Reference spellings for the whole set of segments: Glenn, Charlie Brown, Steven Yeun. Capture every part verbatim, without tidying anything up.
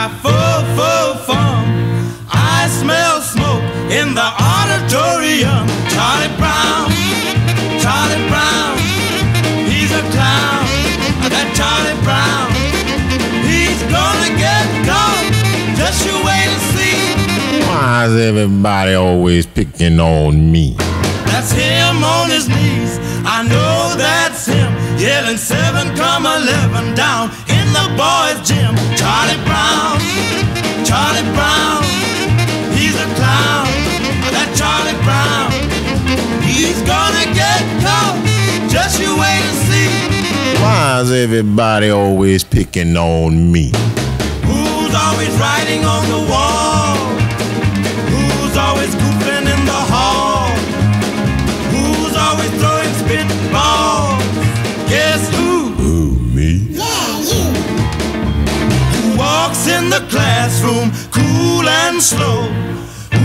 my full, full form. I smell smoke in the auditorium. Charlie Brown, Charlie Brown, he's a clown. That Charlie Brown, he's gonna get caught. Just you wait and see. Why is everybody always picking on me? That's him on his knees. I know that's him, yelling seven come eleven down in the boys' gym. Charlie Brown, Charlie Brown, he's a clown. That Charlie Brown, he's gonna get caught. Just you wait and see. Why is everybody always picking on me? Who's always writing on the wall? Who's always goofing in the hall? Who's always throwing spitballs? Guess who? Who, me? Yeah, you. Who walks in the classroom cool and slow?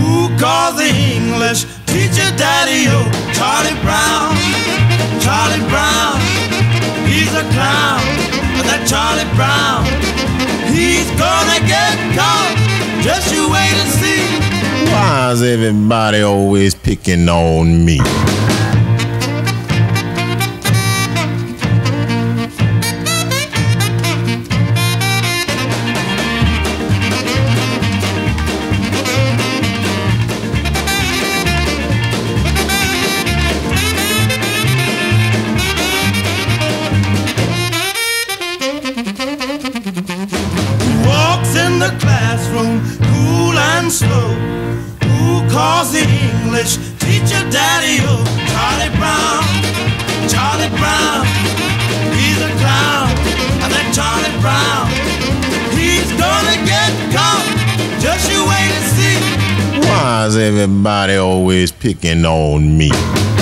Who calls the English teacher daddy-o? Charlie Brown, Charlie Brown, he's a clown. That Charlie Brown, he's gonna get caught. Just you wait and see. Why is everybody always picking on me? In the classroom, cool and slow. Who calls the English teacher daddy-o? Charlie Brown, Charlie Brown, he's a clown. And that Charlie Brown, he's gonna get caught. Just you wait and see. Why is everybody always picking on me?